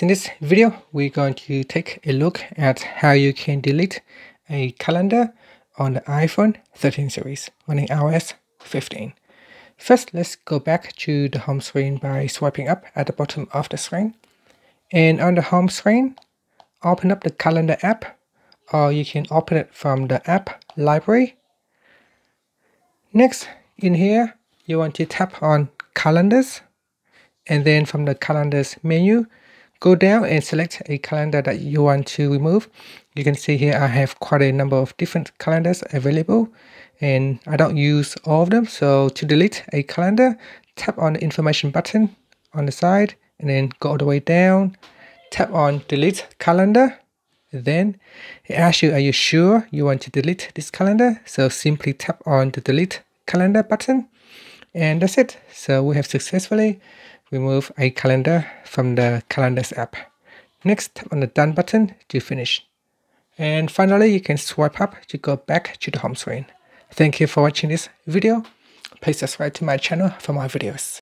guys, in this video we're going to take a look at how you can delete a calendar on the iPhone 13 series running iOS 15. First, let's go back to the home screen by swiping up at the bottom of the screen, and on the home screen open up the calendar app, or you can open it from the app library. Next, in here you want to tap on calendars, and then from the calendars menu go down and select a calendar that you want to remove. You can see here I have quite a number of different calendars available, and I don't use all of them. So to delete a calendar, tap on the information button on the side and then go all the way down, tap on delete calendar. Then it asks you, are you sure you want to delete this calendar? So simply tap on the delete calendar button, and that's it. So we have successfully removed a calendar from the calendars app. Next, tap on the done button to finish. And finally, you can swipe up to go back to the home screen. Thank you for watching this video. Please subscribe to my channel for more videos.